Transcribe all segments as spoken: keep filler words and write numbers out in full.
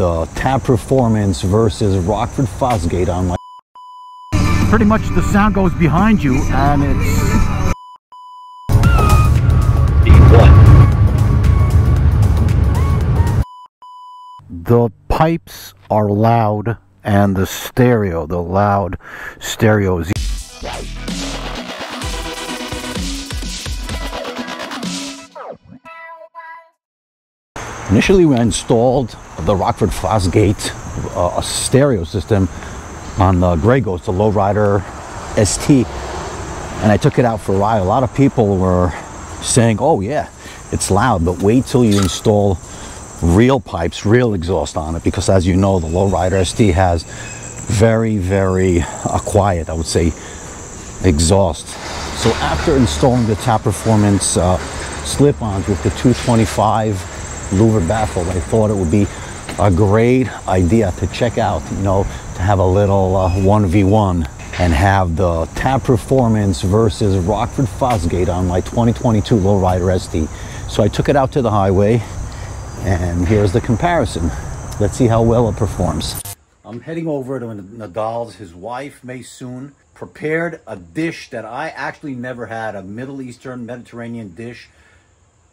the T A B Performance versus Rockford Fosgate on my. Pretty much the sound goes behind you and it's. The pipes are loud and the stereo, the loud stereo is... Initially we installed the Rockford Fosgate uh, a stereo system on the Gray Ghost, the Lowrider S T, and I took it out for a ride. A lot of people were saying, oh yeah, it's loud, but wait till you install real pipes, real exhaust on it, because as you know, the Lowrider S T has very, very uh, quiet, I would say, exhaust. So after installing the T A B Performance uh, slip-ons with the two twenty-five louvered baffle, I thought it would be a great idea to check out, you know, to have a little uh, one v one and have the T A B Performance versus Rockford Fosgate on my twenty twenty-two Lowrider S T. So I took it out to the highway, and here's the comparison. Let's see how well it performs. I'm heading over to Nadal's. His wife, Maysoon, prepared a dish that I actually never had, a Middle Eastern Mediterranean dish.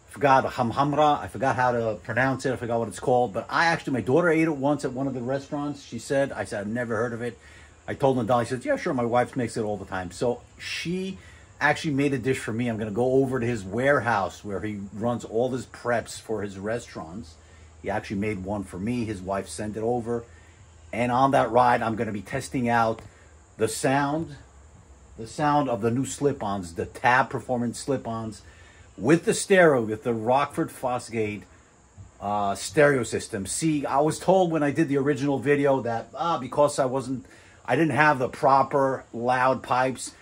I forgot Hamhamra. I forgot how to pronounce it. I forgot what it's called. But I actually, my daughter ate it once at one of the restaurants. She said, I said, I've never heard of it. I told Nadal, he said, yeah, sure, my wife makes it all the time. So she actually made a dish for me. I'm going to go over to his warehouse where he runs all his preps for his restaurants. He actually made one for me. His wife sent it over. And on that ride, I'm going to be testing out the sound, the sound of the new slip-ons, the T A B Performance slip-ons with the stereo, with the Rockford Fosgate uh, stereo system. See, I was told when I did the original video that ah, because I wasn't, I didn't have the proper loud pipes,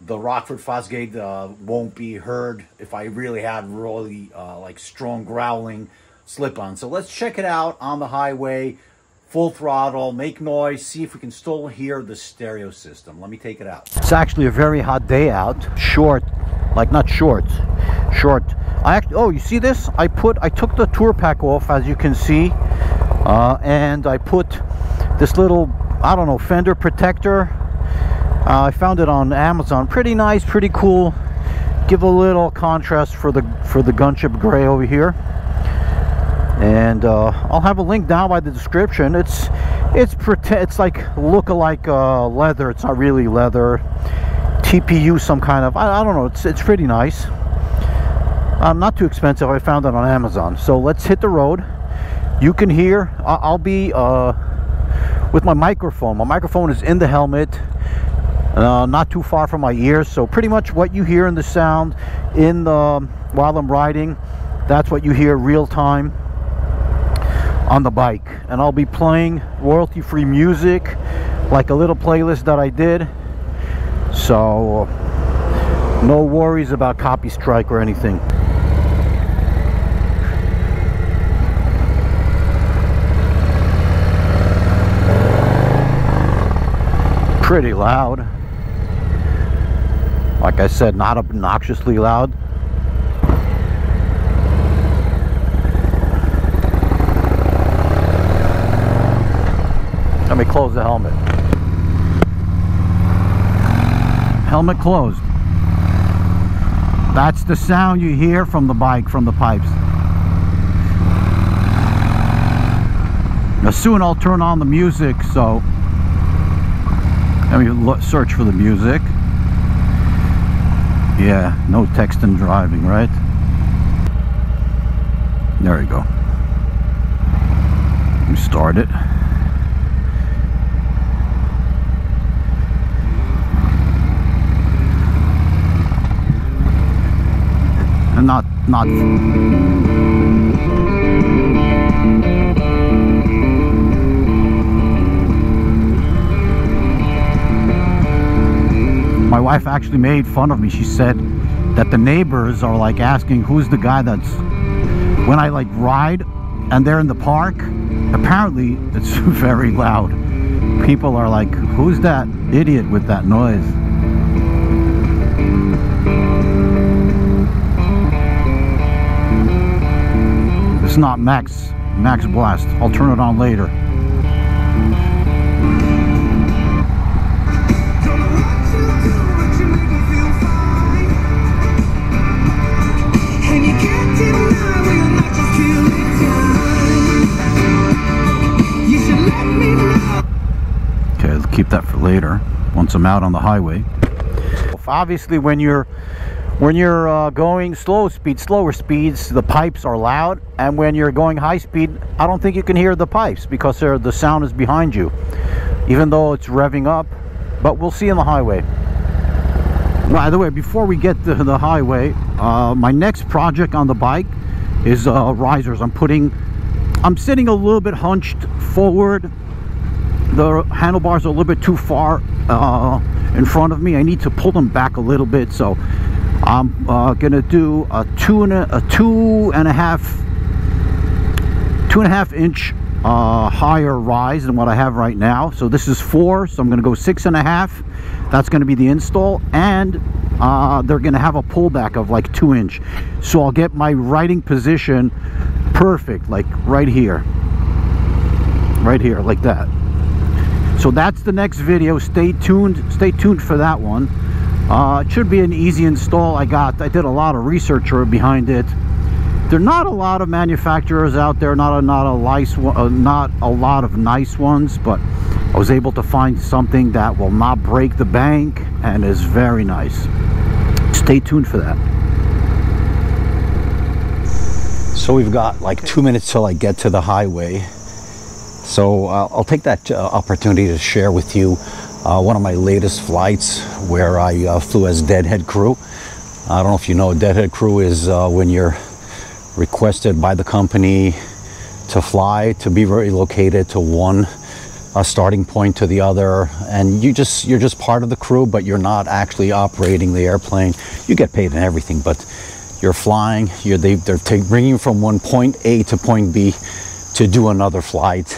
the Rockford Fosgate uh, won't be heard if I really had really uh, like strong growling slip-on. So let's check it out on the highway, full throttle, make noise, see if we can still hear the stereo system. Let me take it out. It's actually a very hot day out. Short, like not short, short. I act oh, you see this? I put, I took the tour pack off, as you can see, uh, and I put this little, I don't know, fender protector. Uh, I found it on Amazon. Pretty nice, pretty cool. Give a little contrast for the for the gunship gray over here. And uh, I'll have a link down by the description. It's it's pretend. It's like look-alike uh, leather. It's not really leather. T P U, some kind of. I, I don't know. It's it's pretty nice. Um, not too expensive. I found it on Amazon. So let's hit the road. You can hear. I, I'll be uh, with my microphone. My microphone is in the helmet. Uh, not too far from my ears, so pretty much what you hear in the sound in the while I'm riding, that's what you hear real time on the bike. And I'll be playing royalty free music, like a little playlist that I did, so no worries about copy strike or anything. Pretty loud. Like I said, not obnoxiously loud. Let me close the helmet. Helmet closed. That's the sound you hear from the bike, from the pipes. Now soon I'll turn on the music, so let me look, search for the music. Yeah, no text and driving, right? There we go. Let me start it. And not, not. My wife actually made fun of me. She said that the neighbors are like asking who's the guy that's when I like ride and they're in the park. Apparently it's very loud. People are like, who's that idiot with that noise? It's not Max. Max blast. I'll turn it on later. Okay, I'll keep that for later once I'm out on the highway. Obviously, when you're when you're uh, going slow speed, slower speeds, the pipes are loud, and when you're going high speed, I don't think you can hear the pipes because they're, the sound is behind you, even though it's revving up. But we'll see on the highway. By the way, before we get to the highway, uh, my next project on the bike is uh, risers. I'm putting, I'm sitting a little bit hunched forward. The handlebars are a little bit too far uh, in front of me. I need to pull them back a little bit. So I'm uh, gonna do a two and a, a two and a half, two and a half inch uh, higher rise than what I have right now. So this is four. So I'm gonna go six and a half. That's gonna be the install, and uh, they're gonna have a pullback of like two inch. So I'll get my riding position perfect, like right here, right here, like that. So that's the next video. Stay tuned. Stay tuned for that one. Uh, it should be an easy install. I got, I did a lot of research behind it. There are not a lot of manufacturers out there, not a, not a nice, uh, not a lot of nice ones, but I was able to find something that will not break the bank and is very nice. Stay tuned for that. So we've got like two minutes till I get to the highway. So uh, I'll take that uh, opportunity to share with you Uh, one of my latest flights where I uh, flew as deadhead crew. I don't know if you know, deadhead crew is uh, when you're requested by the company to fly, to be relocated to one uh, starting point to the other, and you just, you're just part of the crew, but you're not actually operating the airplane. You get paid and everything, but you're flying. You're, they, they're take, bringing you from one point A to point B to do another flight.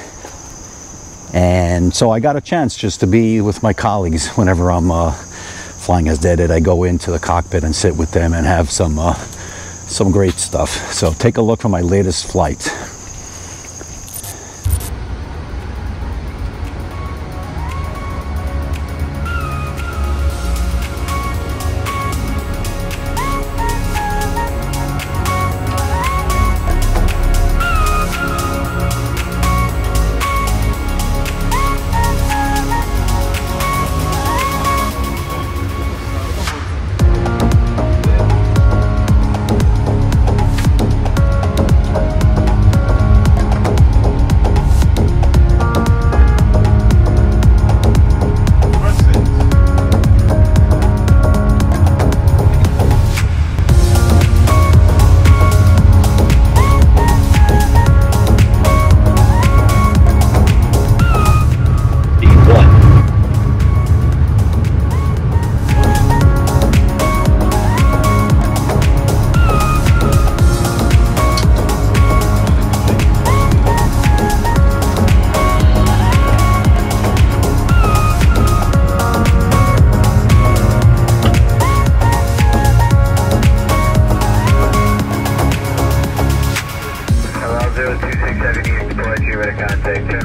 And so I got a chance just to be with my colleagues whenever I'm uh, flying as deadhead. I go into the cockpit and sit with them and have some uh, some great stuff. So take a look for my latest flight. Thank you.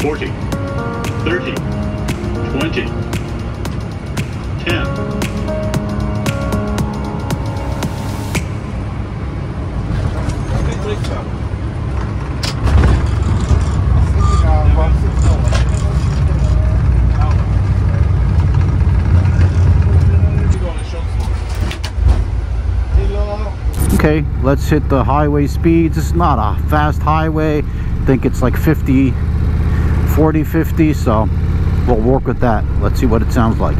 forty, thirty, twenty, ten. Okay, let's hit the highway speeds. It's not a fast highway. I think it's like fifty, forty, fifty, so we'll work with that. Let's see what it sounds like.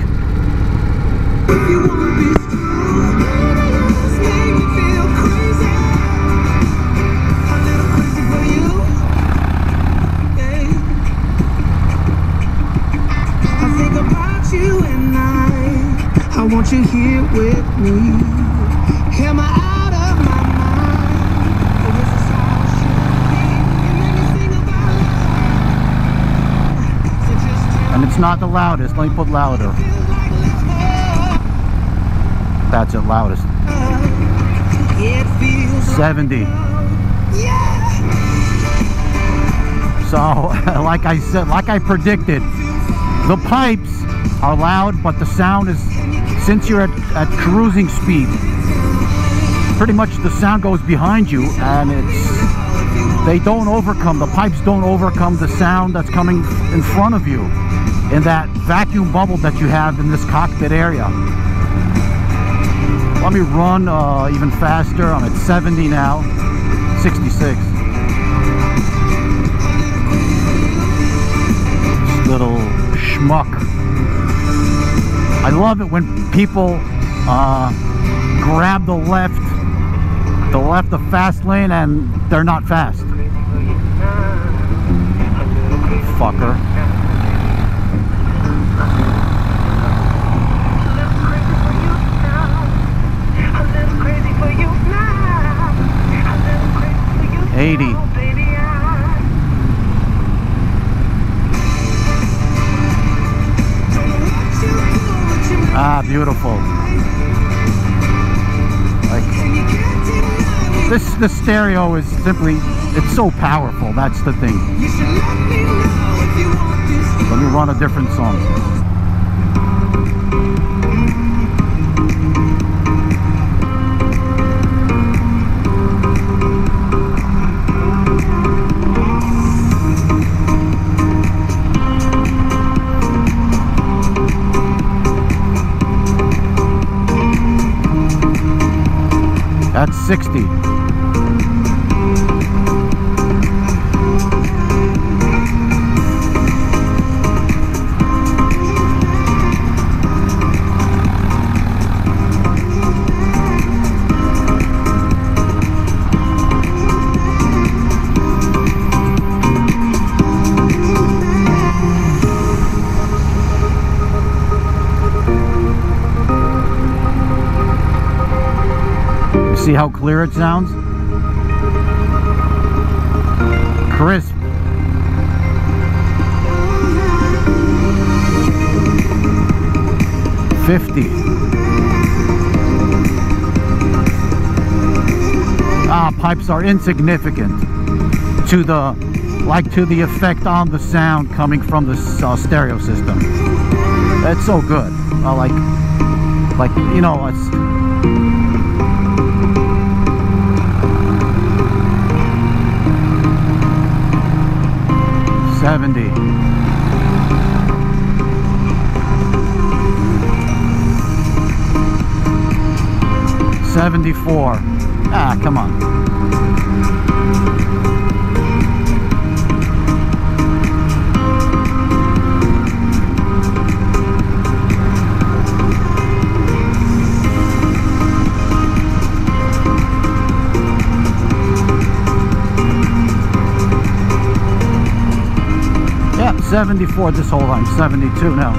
I want you here with me. Hear my out of my mind. This is how it should be. And let me sing about love. So just and it's not the loudest. Let me put louder. That's it, loudest. It feels seventy. Yeah. So, like I said, like I predicted, the pipes are loud, but the sound is, since you're at, at cruising speed, pretty much the sound goes behind you, and it's, they don't overcome, the pipes don't overcome the sound that's coming in front of you in that vacuum bubble that you have in this cockpit area. Let me run uh, even faster. I'm at seventy now, sixty-six. This little schmuck. I love it when people uh, grab the left, the left of fast lane, and they're not fast. Fucker. eighty. Ah, beautiful. Like, this, the stereo is simply, it's so powerful, that's the thing. Let me run a different song. That's sixty. See how clear it sounds? Crisp. fifty. Ah, pipes are insignificant to the, like to the effect on the sound coming from the uh, stereo system. That's so good. I like, like, you know, it's... seventy. seventy-four. Ah, come on. seventy-four this whole time, seventy-two now.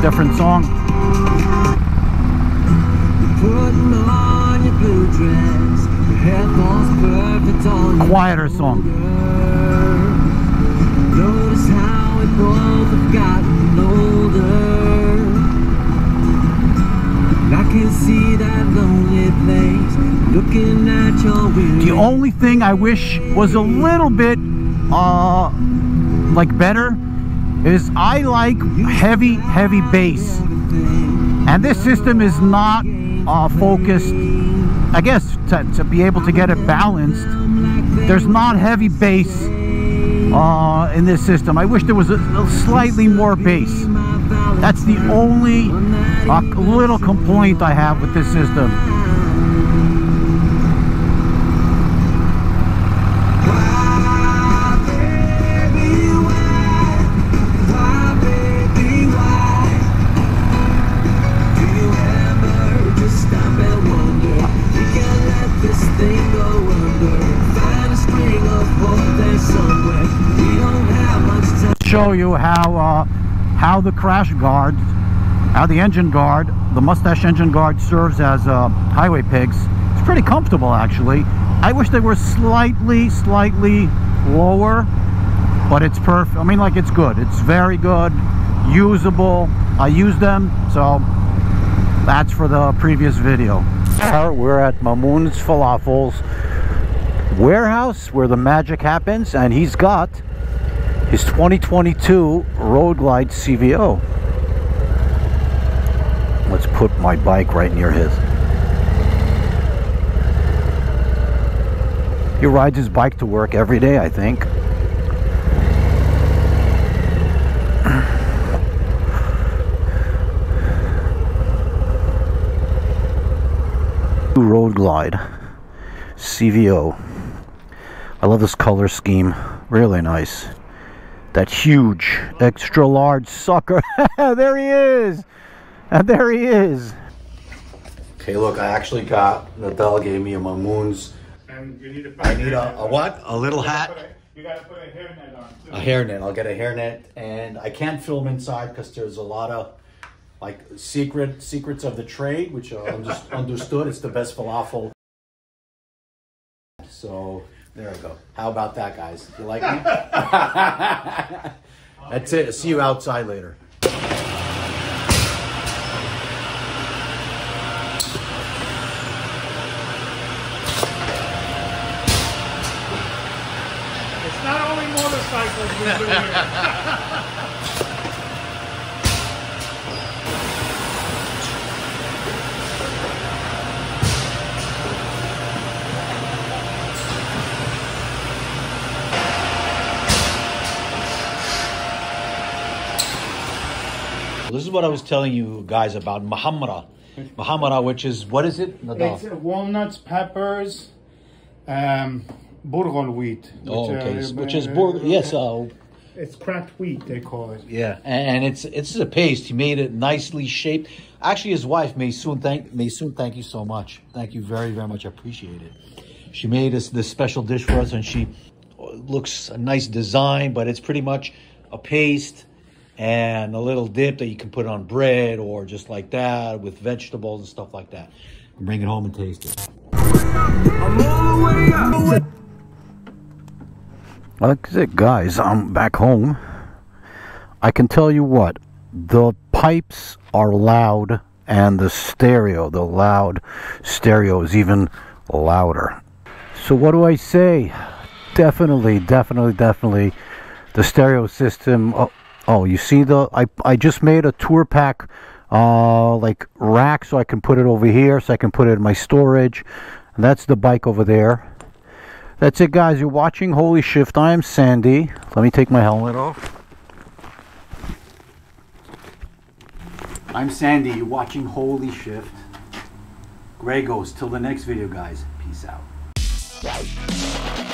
Different song. Quieter song. Notice how we both have gotten older. I can see that lonely place looking at your window. The only thing I wish was a little bit uh, like better is I like heavy, heavy bass. And this system is not uh, focused, I guess, to, to be able to get it balanced. There's not heavy bass uh, in this system. I wish there was a, a slightly more bass. That's the only uh, little complaint I have with this system. Show you how uh, how the crash guard, how the engine guard, the mustache engine guard serves as uh, highway pegs. It's pretty comfortable, actually. I wish they were slightly, slightly lower, but it's perfect. I mean, like, it's good. It's very good, usable. I use them, so that's for the previous video. We're at Mamoun's Falafels warehouse, where the magic happens, and he's got his twenty twenty-two Road Glide C V O. Let's put my bike right near his. He rides his bike to work every day, I think. Road Glide C V O. I love this color scheme. Really nice. That huge, extra large sucker. There he is. And there he is. Okay, look, I actually got, Nadal gave me a Mamoun's. And you need to I need a, a what? A little hat? You gotta put a, you gotta put a hairnet on too. A hairnet. I'll get a hairnet. And I can't film inside because there's a lot of like secret secrets of the trade, which I just understood. It's the best falafel. So there we go. How about that, guys? You like me? That's it. See you outside later. It's not only motorcycles we're doing here. This is what I was telling you guys about Hamhamra. Hamhamra, which is, what is it? Nadal. It's uh, walnuts, peppers, um, burgol wheat. Which, oh, okay. Uh, which is, uh, yes. Uh, it's cracked wheat, they call it. Yeah, and it's it's a paste. He made it nicely shaped. Actually, his wife, Maysoon, thank, Maysoon, thank you so much. Thank you very, very much. I appreciate it. She made us this special dish for us, and she looks a nice design, but it's pretty much a paste. And a little dip that you can put on bread or just like that with vegetables and stuff like that. Bring it home and taste it. Well, that's it, guys. I'm back home. I can tell you what, the pipes are loud and the stereo, the loud stereo is even louder. So what do I say? Definitely, definitely, definitely the stereo system. Oh, Oh, you see the, I, I just made a tour pack, uh, like rack, so I can put it over here, so I can put it in my storage. And that's the bike over there. That's it, guys. You're watching Holy Shift. I am Sandy. Let me take my helmet off. I'm Sandy. You're watching Holy Shift. Gray Ghost. Till the next video, guys. Peace out.